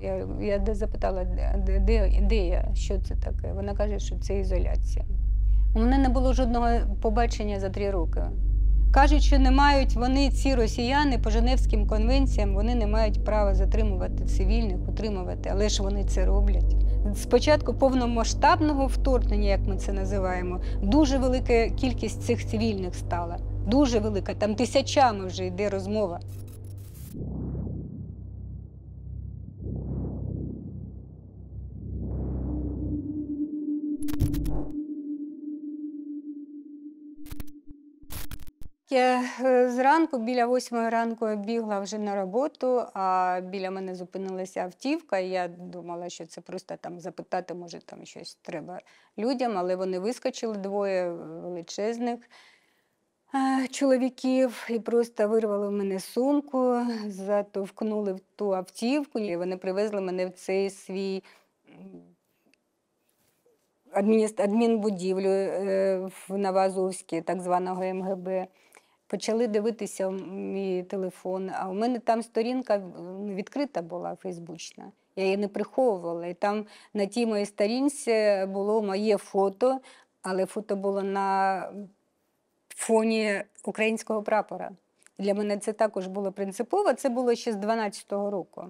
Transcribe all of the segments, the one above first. Я запитала, де я, що це таке. Вона каже, що це ізоляція. У мене не було жодного побачення за 3 роки. Кажуть, що не мають вони, ці росіяни, по Женевським конвенціям, вони не мають права затримувати цивільних, утримувати, але ж вони це роблять. Спочатку повномасштабного вторгнення, як ми це називаємо, дуже велика кількість цих цивільних стала. Дуже велика, там тисячами вже йде розмова. Я зранку, біля 8 ранку, бігла вже на роботу, а біля мене зупинилася автівка. Я думала, що це просто там запитати, може там щось треба людям, але вони вискочили, 2 величезних чоловіків, і просто вирвали в мене сумку, затовкнули в ту автівку, і вони привезли мене в цей свій адмінбудівлю в Ново-Азовське, так званого МГБ. Почали дивитися мій телефон, а у мене там сторінка відкрита була, фейсбучна. Я її не приховувала, і там на тій моїй сторінці було моє фото, але фото було на фоні українського прапора. Для мене це також було принципово, це було ще з 12-го року.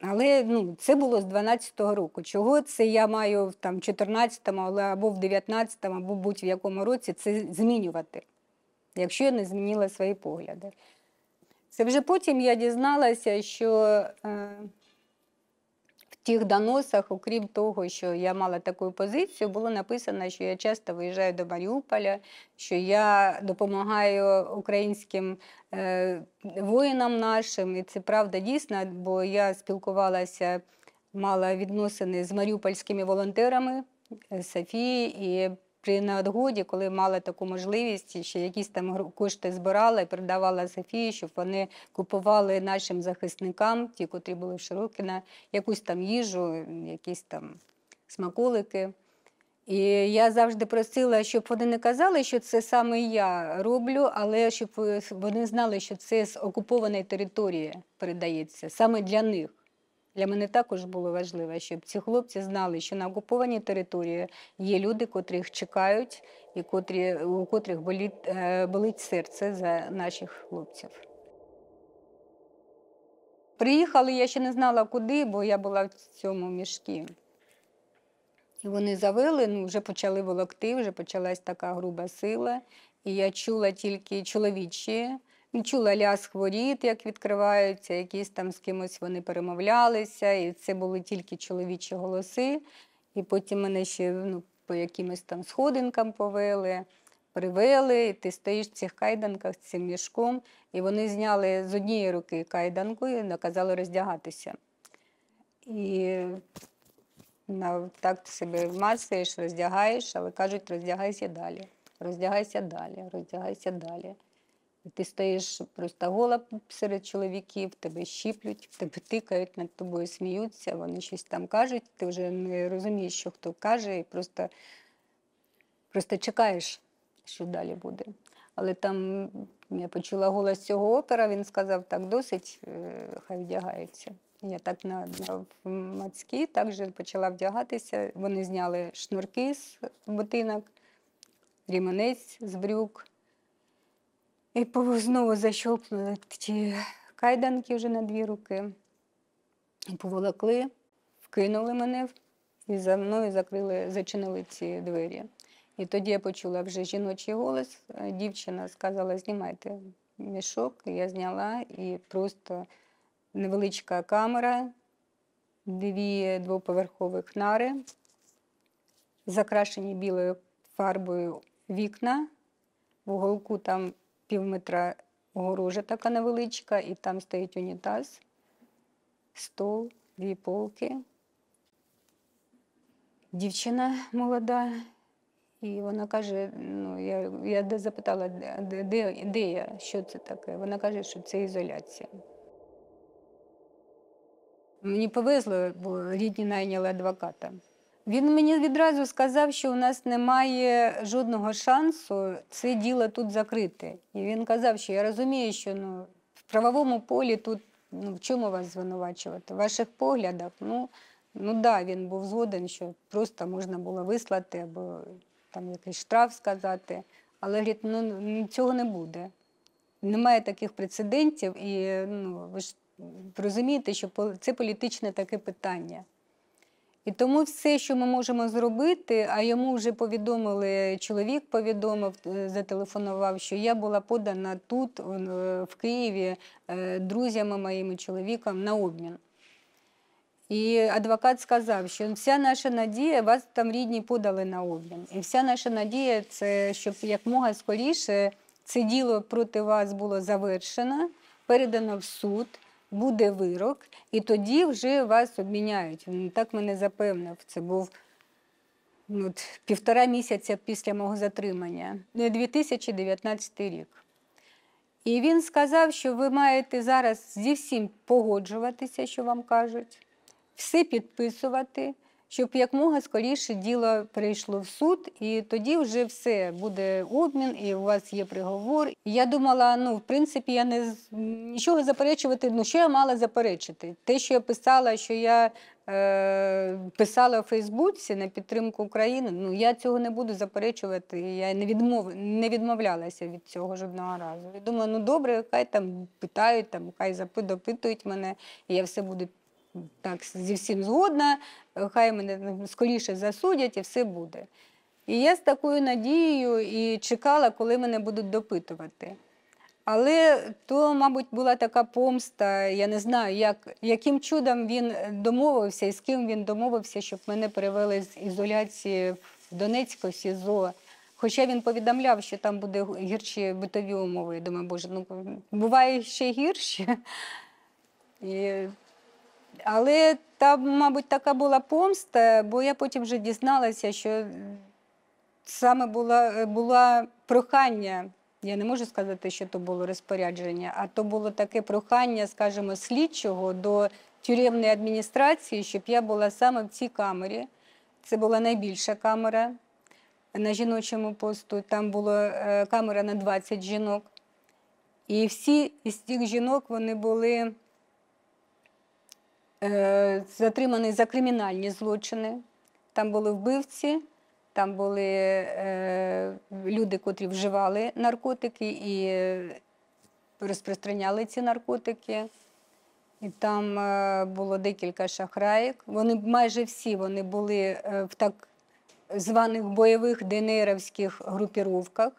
Але це було з 12-го року. Чого це я маю в 14-му або в 19-му, або будь-якому році це змінювати, якщо я не змінила свої погляди. Це вже потім я дізналася, що в тих доносах, окрім того, що я мала таку позицію, було написано, що я часто виїжджаю до Маріуполя, що я допомагаю українським воїнам нашим. І це правда дійсно, бо я спілкувалася, мала відносини з маріупольськими волонтерами Софії, і при надгоді, коли мала таку можливість, ще якісь там кошти збирала і передавала Софії, щоб вони купували нашим захисникам, ті, котрі були в Широкіна, якусь там їжу, якісь там смаколики. І я завжди просила, щоб вони не казали, що це саме я роблю, але щоб вони знали, що це з окупованої території передається, саме для них. Для мене також було важливо, щоб ці хлопці знали, що на окупованій території є люди, котрих чекають і у котрих болить серце за наших хлопців. Приїхали, я ще не знала куди, бо я була в цьому мішку. І вони завели, вже почали волокти, вже почалась така груба сила. І я чула тільки чоловічі. Чула лязг воріт, як відкриваються, якісь там з кимось вони перемовлялися, і це були тільки чоловічі голоси. І потім мене ще по якимось там сходинкам повели, привели, і ти стоїш в цих кайданках з цим мішком. І вони зняли з однієї руки кайданку і наказали роздягатися. І так ти себе вмацаєш, роздягаєш, але кажуть, роздягайся далі, роздягайся далі, роздягайся далі. Ти стоїш просто гола серед чоловіків, тебе щіплють, тебе тикають, над тобою сміються, вони щось там кажуть, ти вже не розумієш, що хто каже, і просто чекаєш, що далі буде. Але там я почула голос цього опера, він сказав, так досить, хай вдягається. Я так в мацькі так же почала вдягатися, вони зняли шнурки з ботинок, рімінець з брюк. І знову защолкнули ті кайданки вже на 2 руки. І поволокли, вкинули мене, і за мною зачинили ці двері. І тоді я почула вже жіночий голос. Дівчина сказала, знімайте мішок. Я зняла, і просто невеличка камера, 2 двоповерхових нари, закрашені білою фарбою вікна, в уголку там 0,5 метра огорожа така невеличка, і там стоїть унітаз, стол, 2 полки. Дівчина молода, і вона каже, я запитала, де я, що це таке. Вона каже, що це ізоляція. Мені повезло, бо рідні найняли адвоката. Він мені відразу сказав, що у нас немає жодного шансу це діло тут закрити. І він казав, що я розумію, що в правовому полі тут Ну, в чому вас звинувачувати? В ваших поглядах? Ну да, він був згоден, що просто можна було вислати або там якийсь штраф сказати. Але, говорить, ну, цього не буде. Немає таких прецедентів. І ну, ви ж розумієте, що це політичне таке питання. І тому все, що ми можемо зробити, а йому вже повідомили, чоловік повідомив, зателефонував, що я була подана тут, в Києві, друзями моїми, чоловіком на обмін. І адвокат сказав, що вся наша надія, вас там рідні подали на обмін. І вся наша надія, це щоб якомога скоріше це діло проти вас було завершено, передано в суд, буде вирок, і тоді вже вас обміняють. Так мене запевнив. Це був півтора місяця після мого затримання, 2019 рік. І він сказав, що ви маєте зараз зі всім погоджуватися, що вам кажуть, все підписувати, щоб якомога скоріше діло прийшло в суд, і тоді вже все, буде обмін, і у вас є приговор. Я думала, ну, в принципі, я нічого заперечувати, ну, що я мала заперечити? Те, що я писала у Фейсбуці на підтримку України, ну, я цього не буду заперечувати, я не відмовлялася від цього жодного разу. Я думала, ну, добре, хай там питають, там, хай допитують мене, і я все буду так, зі всім згодна, хай мене скоріше засудять і все буде. І я з такою надією і чекала, коли мене будуть допитувати. Але то, мабуть, була така помста, я не знаю, яким чудом він домовився і з ким він домовився, щоб мене перевели з ізоляції в Донецьке СІЗО. Хоча він повідомляв, що там буде гірші битові умови. Я думаю, боже, ну, буває ще гірше. Але там, мабуть, така була помста, бо я потім вже дізналася, що саме було прохання, я не можу сказати, що то було розпорядження, а то було таке прохання, скажімо, слідчого до тюремної адміністрації, щоб я була саме в цій камері. Це була найбільша камера на жіночому посту, там була камера на 20 жінок. І всі із тих жінок, вони були затримані за кримінальні злочини. Там були вбивці, там були люди, котрі вживали наркотики і розпространяли ці наркотики. І там було декілька шахраїк. Майже всі вони були в так званих бойових ДНРівських групіровках.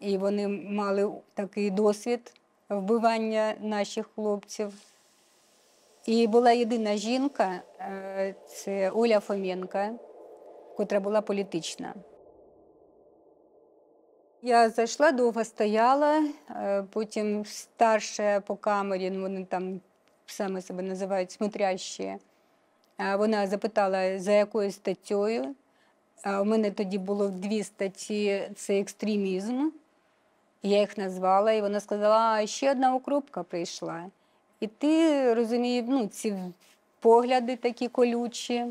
І вони мали такий досвід вбивання наших хлопців. І була єдина жінка, це Оля Фоменко, котра була політична. Я зайшла, довго стояла, потім старша по камері, вони там саме себе називають смотрящі, вона запитала, за якою статтею. У мене тоді було дві статті, це екстремізм, я їх назвала, і вона сказала, а ще одна укропка прийшла. І ти розумієш, ну, ці погляди такі колючі,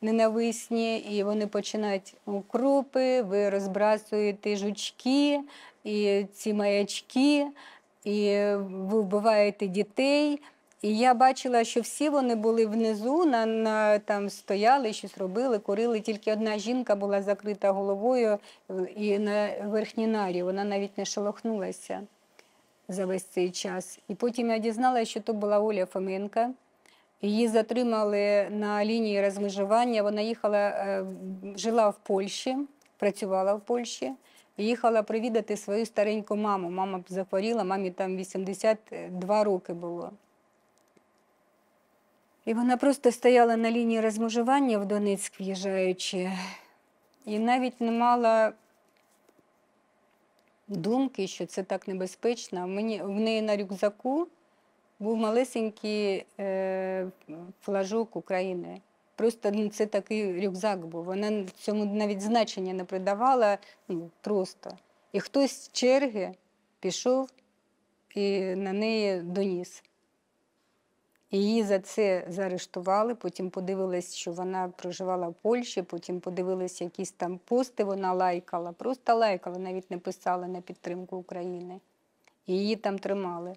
ненависні, і вони починають укропи, ви розбрасуєте жучки, і ці маячки, і ви вбиваєте дітей. І я бачила, що всі вони були внизу, там стояли, щось робили, курили. Тільки одна жінка була закрита головою і на верхній нарі, вона навіть не шелохнулася за весь цей час. І потім я дізналася, що то була Оля Фоменко. Її затримали на лінії розмежування. Вона жила в Польщі, працювала в Польщі. Їхала провідати свою стареньку маму. Мама захворіла, мамі там 82 роки було. І вона просто стояла на лінії розмежування в Донецьк в'їжджаючи. І навіть не мала думки, що це так небезпечно. В неї на рюкзаку був малесенький флажок України. Просто це такий рюкзак був. Вона цьому навіть значення не придавала. Ну, просто. І хтось з черги пішов і на неї доніс. Її за це заарештували, потім подивилися, що вона проживала в Польщі, потім подивилися якісь там пости, вона лайкала, просто лайкала, навіть не писала на підтримку України. Її там тримали.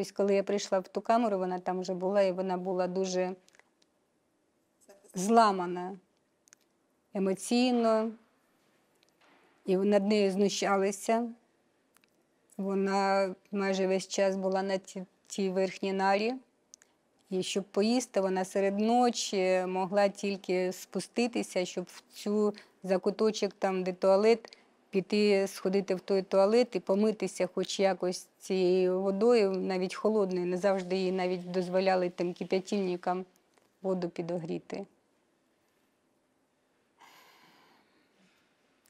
Ось коли я прийшла в ту камеру, вона там вже була, і вона була дуже зламана емоційно, і над нею знущалися. Вона майже весь час була на тій верхній нарі. І щоб поїсти, вона серед ночі могла тільки спуститися, щоб в цю закуточок, там, де туалет, піти, сходити в той туалет і помитися хоч якось цією водою, навіть холодною. Не завжди їй навіть дозволяли тим кип'ятильникам воду підогріти.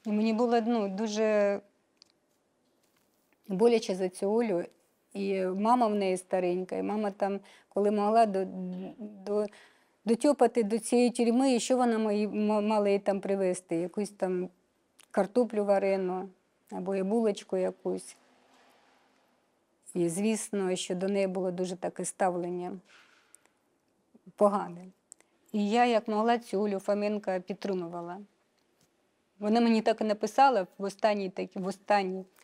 І мені було дуже боляче за цю Олю. І мама в неї старенька, і мама там, коли могла, дотьопати до цієї тюрми, і що вона мала їй там привезти? Якусь там картоплю варену або булочку якусь. І, звісно, що до неї було дуже таке ставлення погане. І я, як могла, цю Олю Фоменко підтримувала. Вона мені так і написала в останній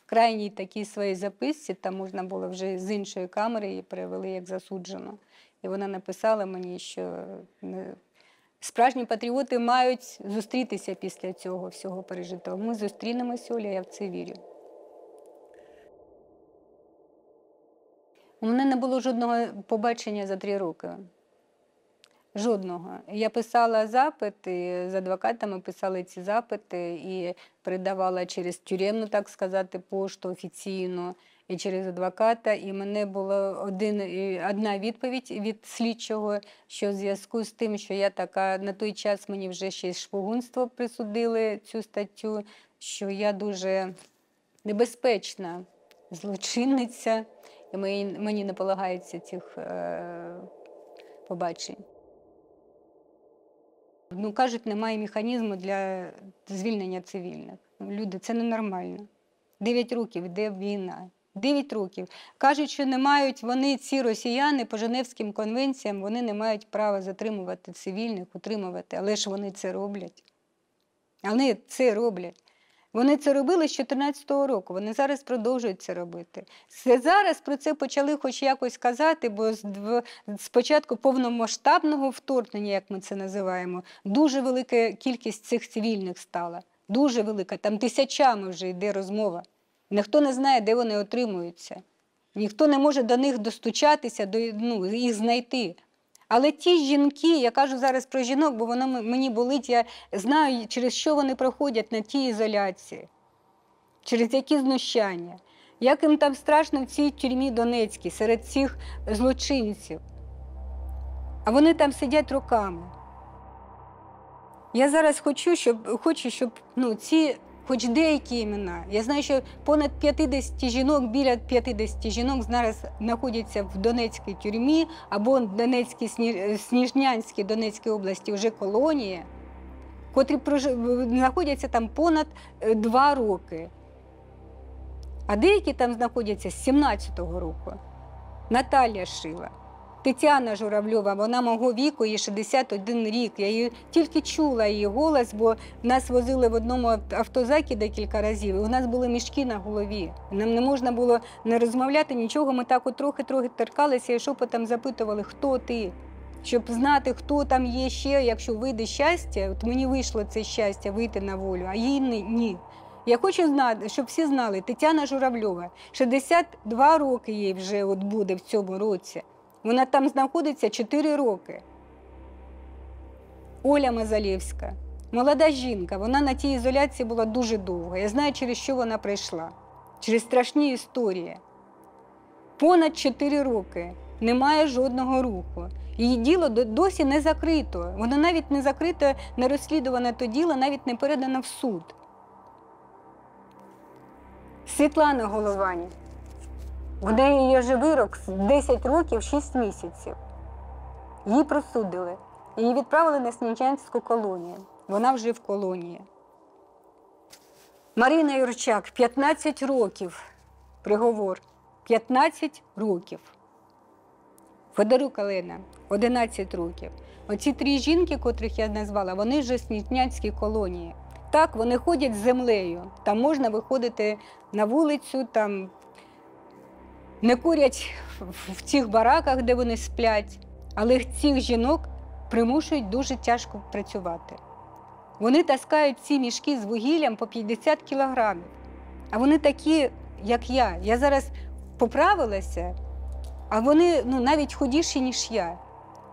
крайній такій своїй записці, там можна було вже з іншої камери, її перевели як засуджено. І вона написала мені, що справжні патріоти мають зустрітися після цього всього пережитого. Ми зустрінемося, Оля, я в це вірю. У мене не було жодного побачення за 3 роки. Жодного. Я писала запити, з адвокатами писали ці запити і передавала через тюремну, так сказати, пошту офіційну і через адвоката. І мене була одна відповідь від слідчого, що в зв'язку з тим, що я така, на той час мені вже ще й шпигунство присудили цю статтю, що я дуже небезпечна злочинниця, і мені не полагається цих побачень. Кажуть, немає механізму для звільнення цивільних. Люди, це ненормально. 9 років йде війна. 9 років. Кажуть, що не мають вони, ці росіяни, по Женевським конвенціям, вони не мають права затримувати цивільних, утримувати. Але ж вони це роблять. Вони це роблять. Вони це робили з 14-го року, вони зараз продовжують це робити. Зараз про це почали хоч якось казати, бо з початку повномасштабного вторгнення, як ми це називаємо, дуже велика кількість цих цивільних стала. Дуже велика, там тисячами вже йде розмова. Ніхто не знає, де вони отримуються. Ніхто не може до них достучатися, їх знайти. Але ті жінки, я кажу зараз про жінок, бо воно мені болить, я знаю, через що вони проходять на тій ізоляції, через які знущання, як їм там страшно в цій тюрмі донецькій, серед цих злочинців. А вони там сидять роками. Я зараз хочу, щоб ці, хоч деякі імена, я знаю, що понад 50 жінок, біля 50 жінок зараз знаходяться в Донецькій тюрмі або в Сніжнянській Донецькій області вже колонії, котрі знаходяться там понад 2 роки. А деякі там знаходяться з 17-го року. Наталя Шила, Тетяна Журавльова, вона мого віку, їй 61 рік. Я її тільки чула, її голос, бо нас возили в одному автозакі декілька разів, і у нас були мішки на голові. Нам не можна було не розмовляти нічого, ми так от трохи-трохи торкалися і шепотом запитували, хто ти, щоб знати, хто там є ще, якщо вийде щастя, от мені вийшло це щастя вийти на волю, а їй ні. Я хочу, щоб всі знали, Тетяна Журавльова, 62 роки їй вже от буде в цьому році. Вона там знаходиться 4 роки. Оля Мазалівська, молода жінка, вона на тій ізоляції була дуже довго. Я знаю, через що вона прийшла, через страшні історії. Понад 4 роки, немає жодного руху. Її діло досі не закрито. Воно навіть не закрите, не розслідуване то діло, навіть не передано в суд. Світлана Голованя. В неї є вирок 10 років, 6 місяців. Її присудили. Її відправили на Снічанську колонію. Вона вже в колонії. Марина Юрчак, 15 років. Приговор. 15 років. Федору Калина, 11 років. Оці 3 жінки, котрих я назвала, вони вже в Снітнянській колонії. Так, вони ходять з землею. Там можна виходити на вулицю, там... не курять в цих бараках, де вони сплять, але цих жінок примушують дуже тяжко працювати. Вони таскають ці мішки з вугіллям по 50 кілограмів. А вони такі, як я. Я зараз поправилася, а вони навіть худіші, ніж я.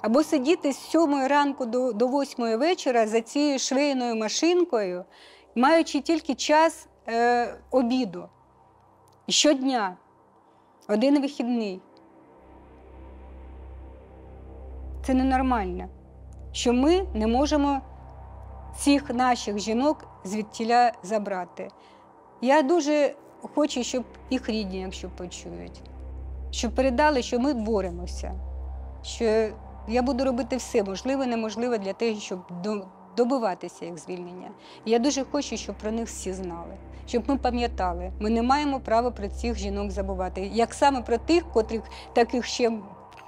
Або сидіти з 7 ранку до 8 вечора за цією швейною машинкою, маючи тільки час обіду. Щодня. Один вихідний. Це ненормально, що ми не можемо цих наших жінок звідтіля забрати. Я дуже хочу, щоб їх рідні, якщо почують, щоб передали, що ми боремося, що я буду робити все можливе, неможливе для того, щоб добиватися їх звільнення. І я дуже хочу, щоб про них всі знали, щоб ми пам'ятали. Ми не маємо права про цих жінок забувати, як саме про тих, котрих таких ще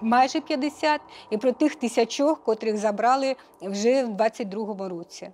майже 50, і про тих тисячах, котрих забрали вже в 22-му році.